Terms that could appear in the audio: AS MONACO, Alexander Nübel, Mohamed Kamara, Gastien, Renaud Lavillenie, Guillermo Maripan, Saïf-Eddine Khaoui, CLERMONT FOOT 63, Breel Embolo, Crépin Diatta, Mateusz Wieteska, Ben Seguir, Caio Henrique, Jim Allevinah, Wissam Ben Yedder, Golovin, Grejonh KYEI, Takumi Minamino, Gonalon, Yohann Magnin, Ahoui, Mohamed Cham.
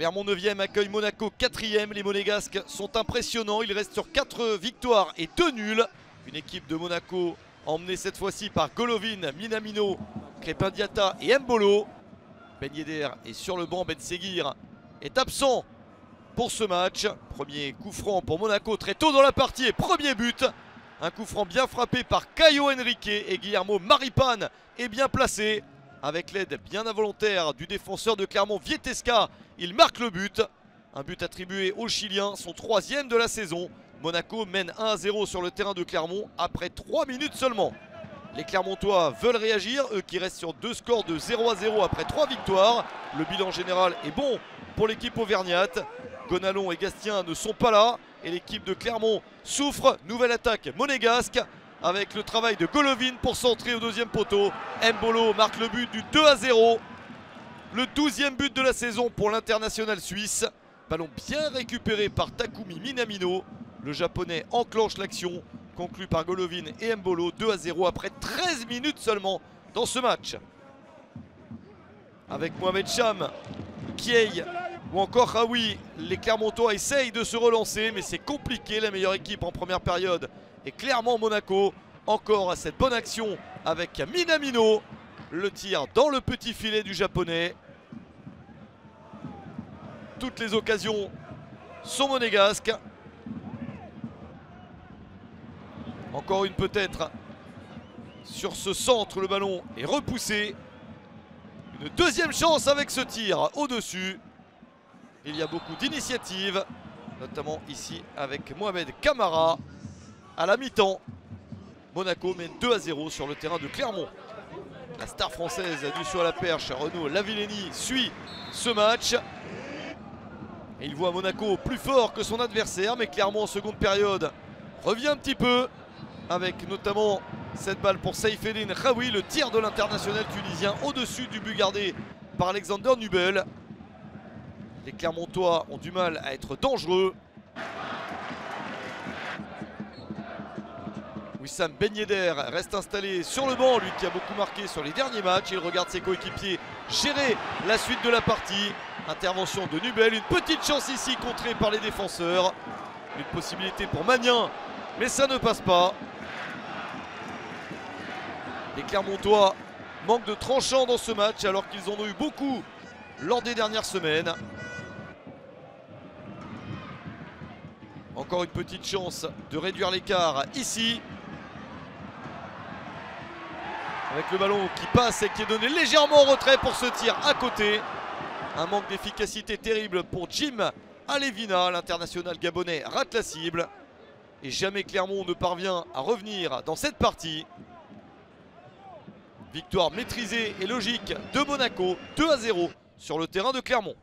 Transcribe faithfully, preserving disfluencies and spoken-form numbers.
Clermont neuvième accueille Monaco quatrième. Les Monégasques sont impressionnants. Ils restent sur quatre victoires et deux nuls. Une équipe de Monaco emmenée cette fois-ci par Golovin, Minamino, Crépin Diatta et Embolo. Ben Yedder est sur le banc. Ben Seguir est absent pour ce match. Premier coup franc pour Monaco très tôt dans la partie et premier but. Un coup franc bien frappé par Caio Henrique et Guillermo Maripan est bien placé. Avec l'aide bien involontaire du défenseur de Clermont, Wieteska, il marque le but. Un but attribué au Chilien, son troisième de la saison. Monaco mène un à zéro sur le terrain de Clermont après trois minutes seulement. Les Clermontois veulent réagir, eux qui restent sur deux scores de zéro à zéro après trois victoires. Le bilan général est bon pour l'équipe auvergnate. Gonalon et Gastien ne sont pas là et l'équipe de Clermont souffre. Nouvelle attaque monégasque avec le travail de Golovin pour centrer au deuxième poteau. Embolo marque le but du deux à zéro. Le douzième but de la saison pour l'international suisse. Ballon bien récupéré par Takumi Minamino. Le japonais enclenche l'action, conclu par Golovin et Embolo. deux à zéro après treize minutes seulement dans ce match. Avec Mohamed Cham, Kyei ou encore Ahoui, les Clermontois essayent de se relancer, mais c'est compliqué. La meilleure équipe en première période est clairement Monaco. Encore à cette bonne action avec Minamino. Le tir dans le petit filet du japonais. Toutes les occasions sont monégasques. Encore une peut-être. Sur ce centre, le ballon est repoussé. Une deuxième chance avec ce tir au-dessus. Il y a beaucoup d'initiatives, notamment ici avec Mohamed Kamara. À la mi-temps, Monaco mène deux à zéro sur le terrain de Clermont. La star française du saut à la perche, Renaud Lavillenie, suit ce match. Et il voit Monaco plus fort que son adversaire, mais Clermont en seconde période revient un petit peu, avec notamment cette balle pour Saïf-Eddine Khaoui, le tir de l'international tunisien au-dessus du but gardé par Alexander Nübel. Les Clermontois ont du mal à être dangereux. Wissam Ben Yedder reste installé sur le banc, lui qui a beaucoup marqué sur les derniers matchs. Il regarde ses coéquipiers gérer la suite de la partie. Intervention de Nübel, une petite chance ici contrée par les défenseurs. Une possibilité pour Magnin, mais ça ne passe pas. Les Clermontois manquent de tranchant dans ce match alors qu'ils en ont eu beaucoup lors des dernières semaines. Encore une petite chance de réduire l'écart ici. Avec le ballon qui passe et qui est donné légèrement en retrait pour ce tir à côté. Un manque d'efficacité terrible pour Jim Allevinah. L'international gabonais rate la cible. Et jamais Clermont ne parvient à revenir dans cette partie. Victoire maîtrisée et logique de Monaco. deux à zéro sur le terrain de Clermont.